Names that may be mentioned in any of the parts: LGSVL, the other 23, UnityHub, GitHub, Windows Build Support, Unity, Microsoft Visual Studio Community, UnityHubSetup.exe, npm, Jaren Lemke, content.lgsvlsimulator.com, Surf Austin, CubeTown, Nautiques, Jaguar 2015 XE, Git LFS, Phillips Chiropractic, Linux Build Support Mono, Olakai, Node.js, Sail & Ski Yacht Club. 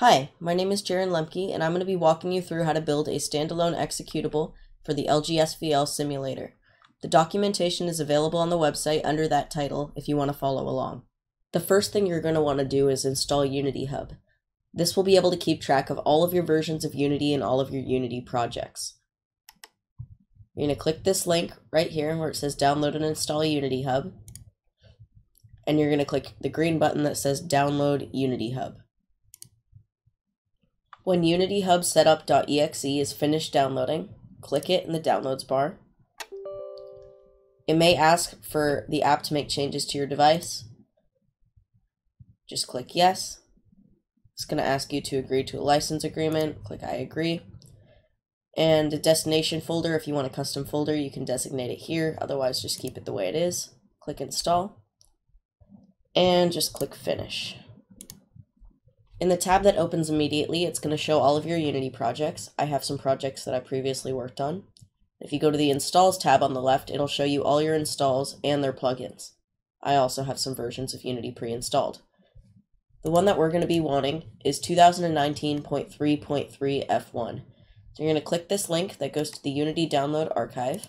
Hi, my name is Jaren Lemke, and I'm going to be walking you through how to build a standalone executable for the LGSVL simulator. The documentation is available on the website under that title if you want to follow along. The first thing you're going to want to do is install UnityHub. This will be able to keep track of all of your versions of Unity and all of your Unity projects. You're going to click this link right here where it says Download and Install UnityHub, and you're going to click the green button that says Download UnityHub. When UnityHubSetup.exe is finished downloading, click it in the downloads bar. It may ask for the app to make changes to your device. Just click yes. It's going to ask you to agree to a license agreement. Click I agree. And a destination folder, if you want a custom folder, you can designate it here. Otherwise, just keep it the way it is. Click install. And just click finish. In the tab that opens immediately, it's going to show all of your Unity projects. I have some projects that I previously worked on. If you go to the Installs tab on the left, it'll show you all your installs and their plugins. I also have some versions of Unity pre-installed. The one that we're going to be wanting is 2019.3.3 F1. So you're going to click this link that goes to the Unity Download Archive.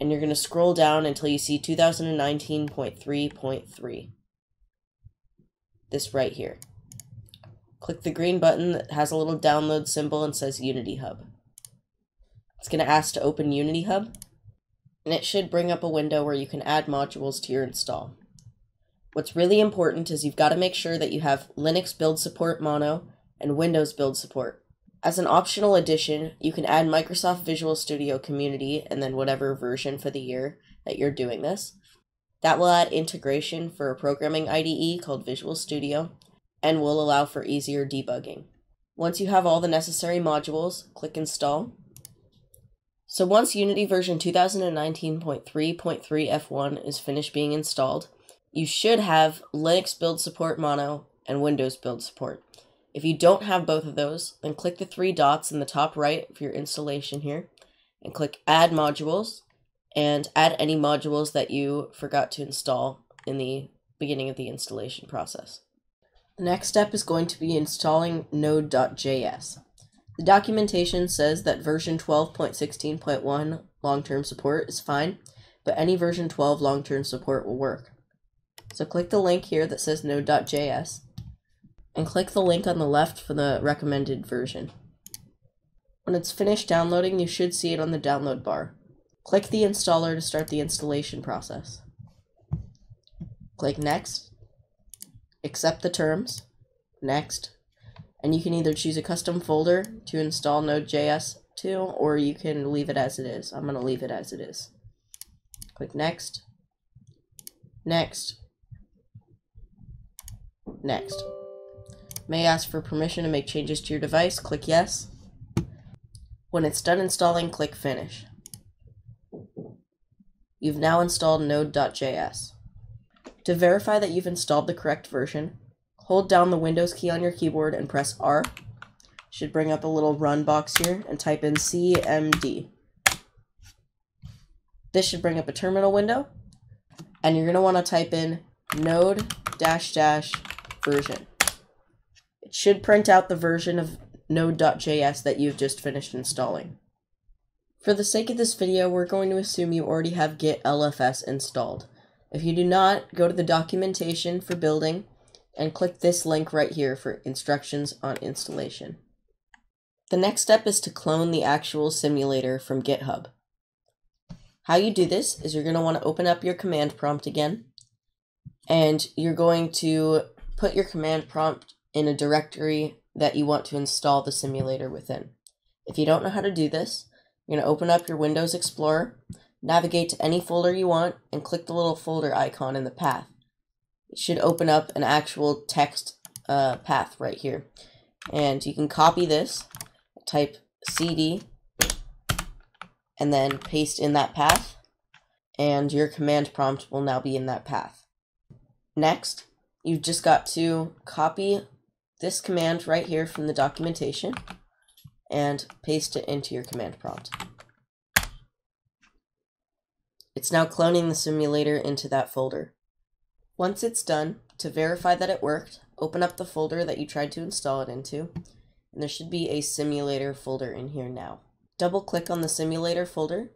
And you're going to scroll down until you see 2019.3.3. This right here. Click the green button that has a little download symbol and says UnityHub. It's going to ask to open UnityHub, and it should bring up a window where you can add modules to your install. What's really important is you've got to make sure that you have Linux Build Support Mono and Windows Build Support. As an optional addition, you can add Microsoft Visual Studio Community and then whatever version for the year that you're doing this. That will add integration for a programming IDE called Visual Studio and will allow for easier debugging. Once you have all the necessary modules, click Install. So once Unity version 2019.3.3 F1 is finished being installed, you should have Linux Build Support Mono and Windows Build Support. If you don't have both of those, then click the three dots in the top right of your installation here and click Add Modules. And add any modules that you forgot to install in the beginning of the installation process. The next step is going to be installing Node.js. The documentation says that version 12.16.1 long-term support is fine, but any version 12 long-term support will work. So click the link here that says Node.js, and click the link on the left for the recommended version. When it's finished downloading, you should see it on the download bar. Click the installer to start the installation process. Click Next, accept the terms, Next, and you can either choose a custom folder to install Node.js to, or you can leave it as it is. I'm going to leave it as it is. Click Next, Next, Next. May ask for permission to make changes to your device. Click Yes. When it's done installing, click Finish. You've now installed Node.js. To verify that you've installed the correct version, hold down the Windows key on your keyboard and press R. It should bring up a little run box here, and type in CMD. This should bring up a terminal window, and you're going to want to type in node --version. It should print out the version of Node.js that you've just finished installing. For the sake of this video, we're going to assume you already have Git LFS installed. If you do not, go to the documentation for building and click this link right here for instructions on installation. The next step is to clone the actual simulator from GitHub. How you do this is you're going to want to open up your command prompt again, and you're going to put your command prompt in a directory that you want to install the simulator within. If you don't know how to do this, you're going to open up your Windows Explorer, navigate to any folder you want, and click the little folder icon in the path. It should open up an actual text path right here. And you can copy this, type CD, and then paste in that path, and your command prompt will now be in that path. Next, you've just got to copy this command right here from the documentation and paste it into your command prompt. It's now cloning the simulator into that folder. Once it's done, to verify that it worked, Open up the folder that you tried to install it into, and there should be a simulator folder in here now. Double click on the simulator folder,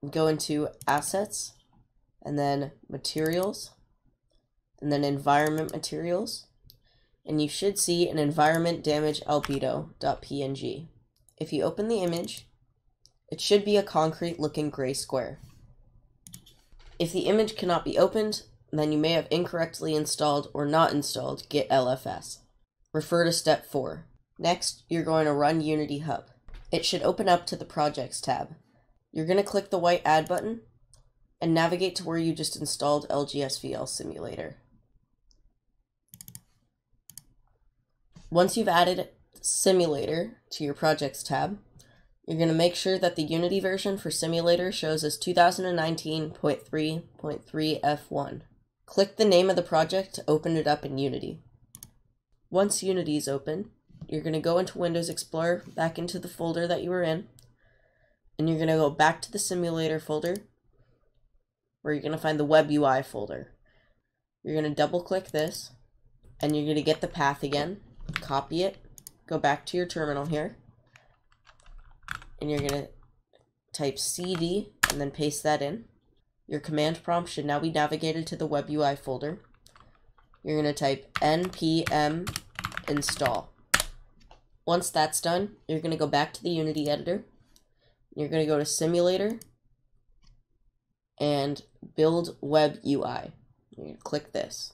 and go into Assets, and then Materials, and then Environment Materials, and you should see an environment damage albedo.png. If you open the image, it should be a concrete looking gray square. If the image cannot be opened, then you may have incorrectly installed or not installed Git LFS. Refer to step 4. Next, you're going to run Unity Hub. It should open up to the Projects tab. You're going to click the white Add button and navigate to where you just installed LGSVL Simulator. Once you've added Simulator to your Projects tab, you're going to make sure that the Unity version for Simulator shows as 2019.3.3F1. Click the name of the project to open it up in Unity. Once Unity is open, you're going to go into Windows Explorer, back into the folder that you were in, and you're going to go back to the Simulator folder, where you're going to find the Web UI folder. You're going to double click this, and you're going to get the path again, copy it, go back to your terminal here, and you're going to type CD and then paste that in. Your command prompt should now be navigated to the Web UI folder. You're going to type npm install. Once that's done, you're going to go back to the Unity editor. You're going to go to Simulator and Build Web UI. You're going to click this.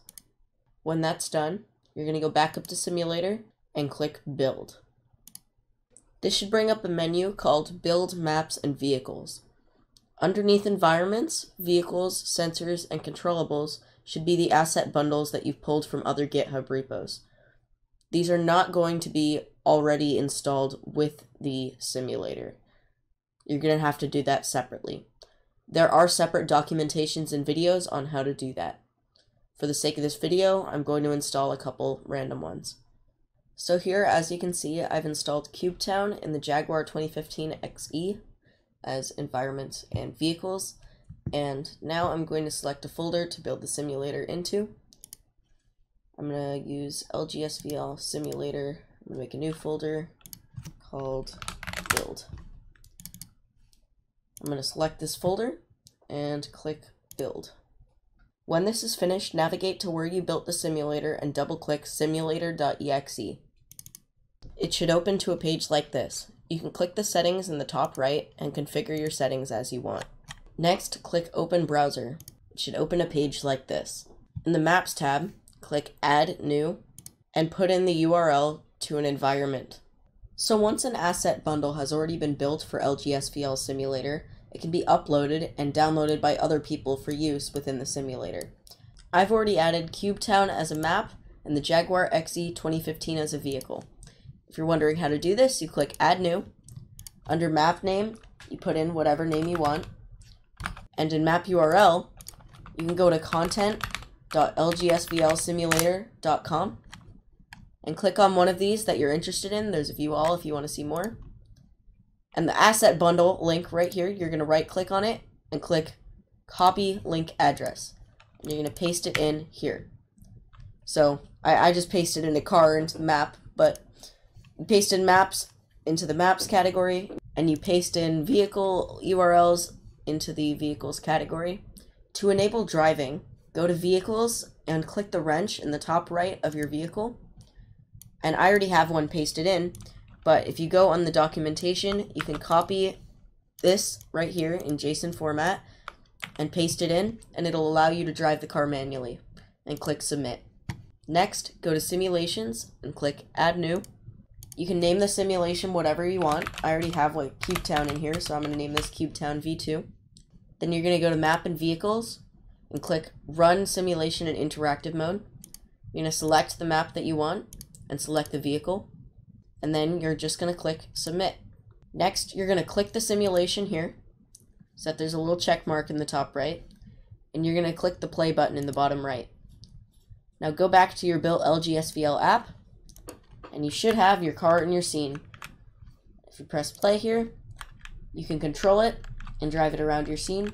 When that's done, you're going to go back up to Simulator and click Build. This should bring up a menu called Build Maps and Vehicles. Underneath Environments, Vehicles, Sensors, and Controllables should be the asset bundles that you've pulled from other GitHub repos. These are not going to be already installed with the simulator. You're going to have to do that separately. There are separate documentations and videos on how to do that. For the sake of this video, I'm going to install a couple random ones. So here, as you can see, I've installed CubeTown in the Jaguar 2015 XE as environments and vehicles, and now I'm going to select a folder to build the simulator into. I'm going to use LGSVL Simulator. I'm going to make a new folder called Build. I'm going to select this folder and click Build. When this is finished, navigate to where you built the simulator and double-click simulator.exe. It should open to a page like this. You can click the settings in the top right and configure your settings as you want. Next, click Open Browser. It should open a page like this. In the Maps tab, click Add New and put in the URL to an environment. So once an asset bundle has already been built for LGSVL Simulator, it can be uploaded and downloaded by other people for use within the simulator. I've already added CubeTown as a map and the Jaguar XE 2015 as a vehicle. If you're wondering how to do this, you click Add New. Under Map Name, you put in whatever name you want. And in Map URL, you can go to content.lgsvlsimulator.com and click on one of these that you're interested in. There's a few all if you want to see more. And the asset bundle link right here, you're going to right click on it and click Copy Link Address. And you're going to paste it in here. So I just pasted in a car into the map, but you paste in maps into the maps category, and you paste in vehicle URLs into the vehicles category. To enable driving, go to Vehicles and click the wrench in the top right of your vehicle. And I already have one pasted in, but if you go on the documentation, you can copy this right here in JSON format and paste it in, and it'll allow you to drive the car manually. And click Submit. Next, go to Simulations and click Add New. You can name the simulation whatever you want. I already have like CubeTown in here, so I'm going to name this CubeTown V2. Then you're going to go to Map and Vehicles and click Run Simulation in Interactive Mode. You're going to select the map that you want and select the vehicle. And then you're just going to click Submit. Next, you're going to click the simulation here so that there's a little check mark in the top right. And you're going to click the play button in the bottom right. Now go back to your built LGSVL app, and you should have your car in your scene. If you press play here, you can control it and drive it around your scene,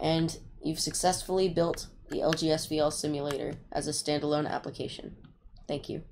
and you've successfully built the LGSVL simulator as a standalone application. Thank you.